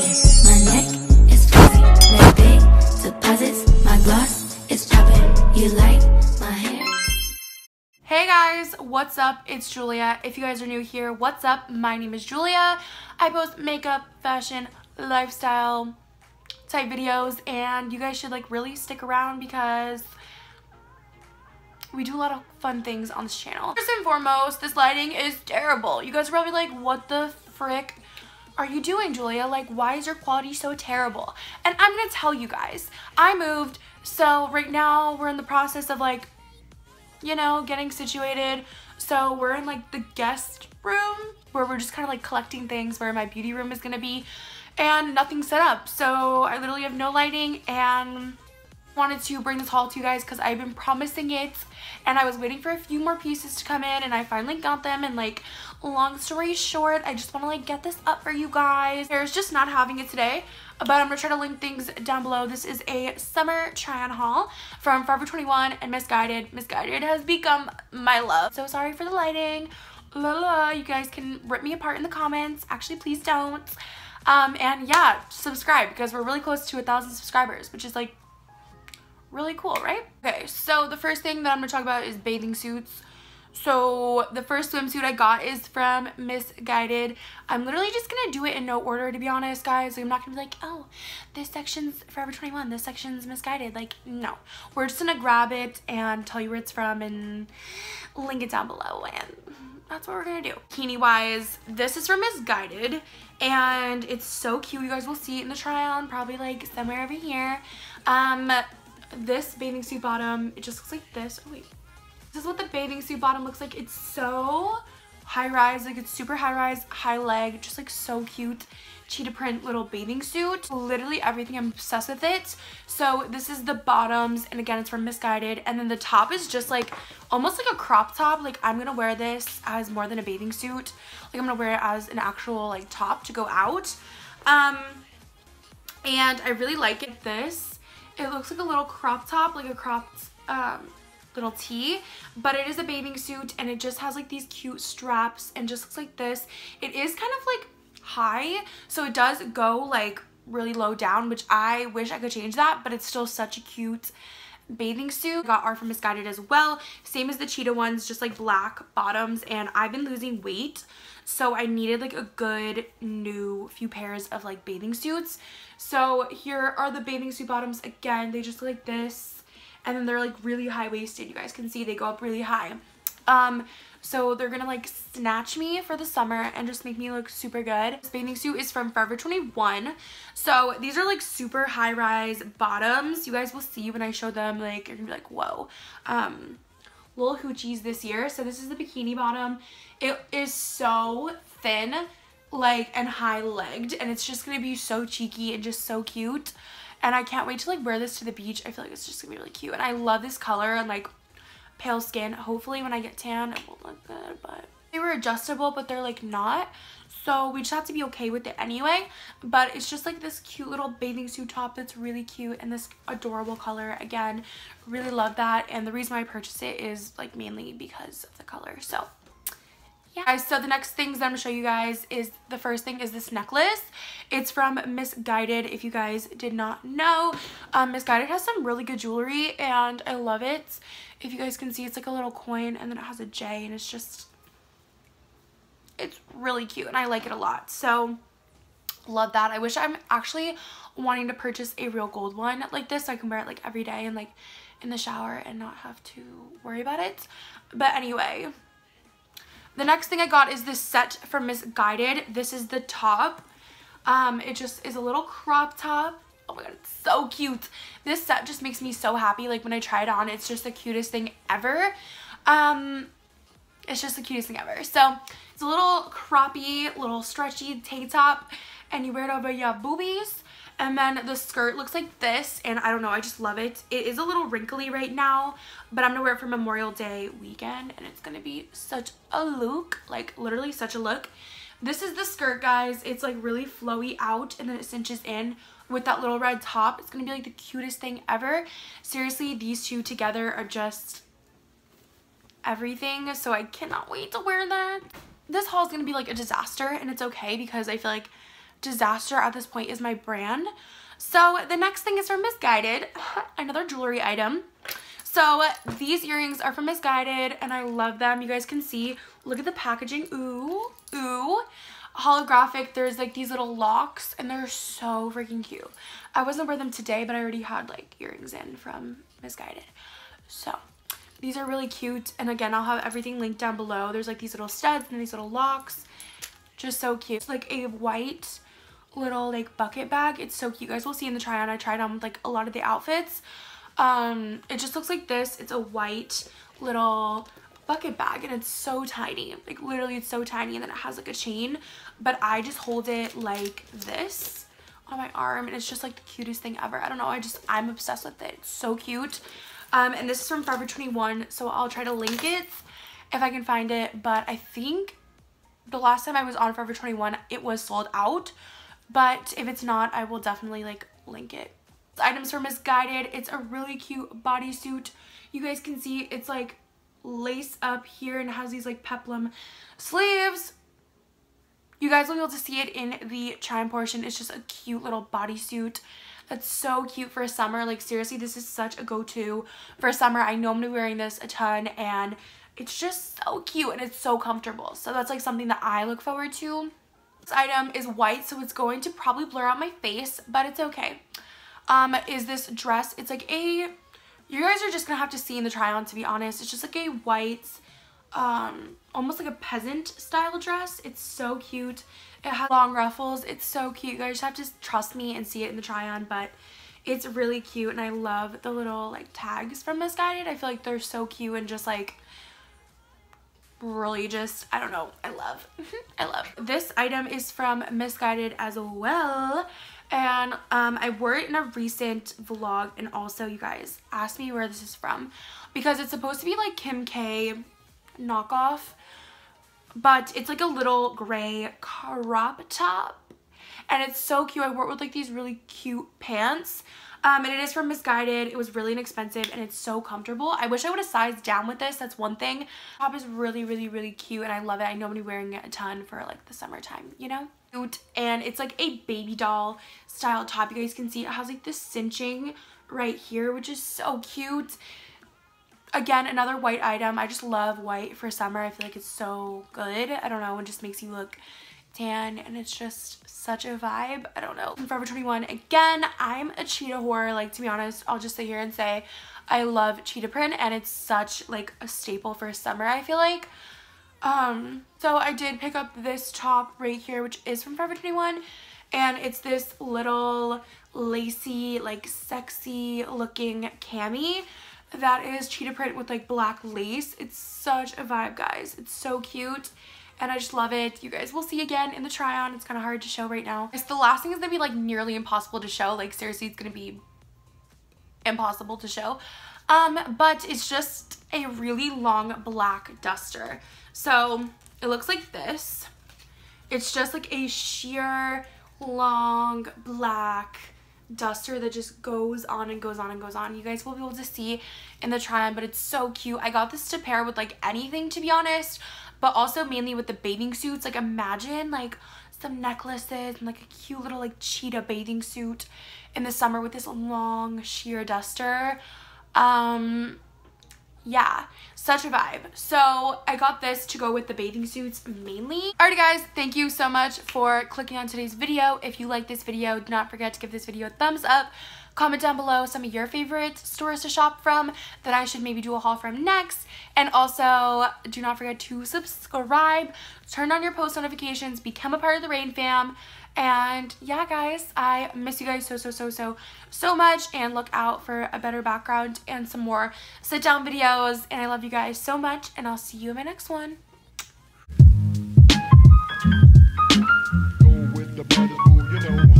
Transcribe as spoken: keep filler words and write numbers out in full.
watching. My neck is fuzzy, make big deposits. My gloss is popping. You like my hair? Hey guys, what's up? It's Julia. If you guys are new here, what's up? My name is Julia. I post makeup, fashion, lifestyle type videos, and you guys should like really stick around because we do a lot of fun things on this channel. First and foremost, this lighting is terrible. You guys are probably like, what the frick are you doing, Julia? Like, why is your quality so terrible? And I'm gonna tell you guys, I moved, so right now we're in the process of like, you know, getting situated. So we're in like the guest room where we're just kind of like collecting things, where my beauty room is gonna be, and nothing's set up. So I literally have no lighting, and wanted to bring this haul to you guys because I've been promising it, and I was waiting for a few more pieces to come in, and I finally got them. And like, long story short, I just want to like get this up for you guys. Hair's just not having it today, but I'm gonna try to link things down below. This is a summer try-on haul from Forever twenty-one and Missguided. Missguided has become my love. So sorry for the lighting, la la. You guys can rip me apart in the comments. Actually, please don't. Um, and yeah, subscribe because we're really close to a thousand subscribers, which is like really cool, right? Okay, so the first thing that I'm gonna talk about is bathing suits. So the first swimsuit I got is from Missguided. I'm literally just gonna do it in no order, to be honest, guys. Like, I'm not gonna be like, oh, this section's Forever twenty-one, this section's Missguided. Like, no. We're just gonna grab it and tell you where it's from and link it down below, and that's what we're gonna do. Bikini-wise, this is from Missguided, and it's so cute. You guys will see it in the try-on, probably like somewhere over here. Um, This bathing suit bottom, it just looks like this. Oh wait, this is what the bathing suit bottom looks like. It's so high rise, like it's super high rise, high leg, just like so cute. Cheetah print little bathing suit, literally everything. I'm obsessed with it. So this is the bottoms, and again, it's from Missguided. And then the top is just like almost like a crop top. Like, I'm gonna wear this as more than a bathing suit. Like, I'm gonna wear it as an actual like top to go out. Um, and I really like it. This, it looks like a little crop top, like a cropped um, little tee, but it is a bathing suit, and it just has like these cute straps and just looks like this. It is kind of like high, so it does go like really low down, which I wish I could change that, but it's still such a cute bathing suit. I got art from Missguided as well, same as the cheetah ones, just like black bottoms. And I've been losing weight, so I needed like a good new few pairs of like bathing suits. So here are the bathing suit bottoms. Again, they just look like this, and then they're like really high-waisted. You guys can see they go up really high. Um, so they're gonna like snatch me for the summer and just make me look super good. This bathing suit is from Forever twenty-one. So these are like super high-rise bottoms. You guys will see when I show them, like, you're gonna be like, whoa. Um, little hoochies this year. So this is the bikini bottom. It is so thin, like, and high-legged, and it's just gonna be so cheeky and just so cute. And I can't wait to like wear this to the beach. I feel like it's just gonna be really cute. And I love this color and like pale skin. Hopefully when I get tan it won't look good, but they were adjustable, but they're like not, so we just have to be okay with it anyway. But it's just like this cute little bathing suit top that's really cute, and this adorable color. Again, really love that, and the reason why I purchased it is like mainly because of the color. So yeah. So the next things that I'm gonna show you guys is, the first thing is this necklace. It's from Missguided. If you guys did not know, um, Missguided has some really good jewelry, and I love it. If you guys can see, it's like a little coin, and then it has a J, and it's just, it's really cute, and I like it a lot. So love that. I wish, I'm actually wanting to purchase a real gold one like this, so I can wear it like every day and like in the shower and not have to worry about it. But anyway, the next thing I got is this set from Missguided. This is the top. Um, it just is a little crop top. Oh my god, it's so cute. This set just makes me so happy. Like, when I try it on, it's just the cutest thing ever. Um, it's just the cutest thing ever. So it's a little croppy, little stretchy tank top, and you wear it over your boobies. And then the skirt looks like this, and I don't know, I just love it. It is a little wrinkly right now, but I'm gonna wear it for Memorial Day weekend, and it's gonna be such a look, like literally such a look. This is the skirt, guys. It's like really flowy out, and then it cinches in with that little red top. It's gonna be like the cutest thing ever. Seriously, these two together are just everything, so I cannot wait to wear that. This haul is gonna be like a disaster, and it's okay because I feel like disaster at this point is my brand. So the next thing is from Missguided, another jewelry item. So these earrings are from Missguided and I love them. You guys can see, look at the packaging. Ooh, ooh. Holographic, there's like these little locks and they're so freaking cute. I wasn't wearing them today, but I already had like earrings in from Missguided. So these are really cute. And again, I'll have everything linked down below. There's like these little studs and these little locks. Just so cute. It's like a white little like bucket bag. It's so cute. You guys will see in the try on. I tried on with like a lot of the outfits. Um, it just looks like this. It's a white little bucket bag and it's so tiny. Like literally it's so tiny, and then it has like a chain, but I just hold it like this on my arm and it's just like the cutest thing ever. I don't know. I just, I'm obsessed with it. It's so cute. Um, and this is from Forever twenty-one. So I'll try to link it if I can find it, but I think the last time I was on Forever twenty-one, it was sold out, but if it's not, I will definitely like link it. Items from Missguided. It's a really cute bodysuit. You guys can see it's like lace up here and has these like peplum sleeves. You guys will be able to see it in the chime portion. It's just a cute little bodysuit. That's so cute for summer. Like seriously, this is such a go-to for summer. I know I'm gonna be wearing this a ton and it's just so cute and it's so comfortable. So that's like something that I look forward to. This item is white, so it's going to probably blur out my face, but it's okay. Um, is this dress. It's like a, you guys are just gonna have to see in the try on to be honest. It's just like a white, um, almost like a peasant style dress. It's so cute. It has long ruffles. It's so cute. You guys have to trust me and see it in the try on, but it's really cute. And I love the little like tags from Missguided. I feel like they're so cute and just like really just, I don't know. I love, I love. This item is from Missguided as well. And um, I wore it in a recent vlog, and also you guys asked me where this is from because it's supposed to be like Kim K knockoff, but it's like a little gray crop top and it's so cute. I wore it with like these really cute pants, um, and it is from Missguided. It was really inexpensive and it's so comfortable. I wish I would have sized down with this. That's one thing. Top is really, really, really cute and I love it. I know I'm gonna be wearing it a ton for like the summertime, you know? And it's like a baby doll style top. You guys can see it has like this cinching right here, which is so cute. Again, another white item. I just love white for summer. I feel like it's so good. I don't know, it just makes you look tan and it's just such a vibe. I don't know. Forever twenty-one, again, I'm a cheetah whore. Like, to be honest, I'll just sit here and say I love cheetah print and it's such like a staple for summer, I feel like. Um, so I did pick up this top right here, which is from Forever twenty-one, and it's this little lacy, like sexy looking cami that is cheetah print with like black lace. It's such a vibe, guys. It's so cute and I just love it. You guys will see again in the try on. It's kind of hard to show right now. It's the last thing is gonna be like nearly impossible to show. Like seriously, it's gonna be impossible to show. Um, but it's just a really long black duster. So it looks like this. It's just like a sheer long black duster that just goes on and goes on and goes on. You guys will be able to see in the try on, but it's so cute. I got this to pair with like anything, to be honest, but also mainly with the bathing suits. Like imagine like some necklaces and like a cute little like cheetah bathing suit in the summer with this long sheer duster. Um, yeah, such a vibe. So I got this to go with the bathing suits mainly. Alrighty guys, thank you so much for clicking on today's video. If you like this video, do not forget to give this video a thumbs up. Comment down below some of your favorite stores to shop from that I should maybe do a haul from next. And also, do not forget to subscribe, turn on your post notifications, become a part of the Rain fam. And yeah, guys, I miss you guys so, so, so, so, so much. And look out for a better background and some more sit-down videos. And I love you guys so much. And I'll see you in my next one. Go with the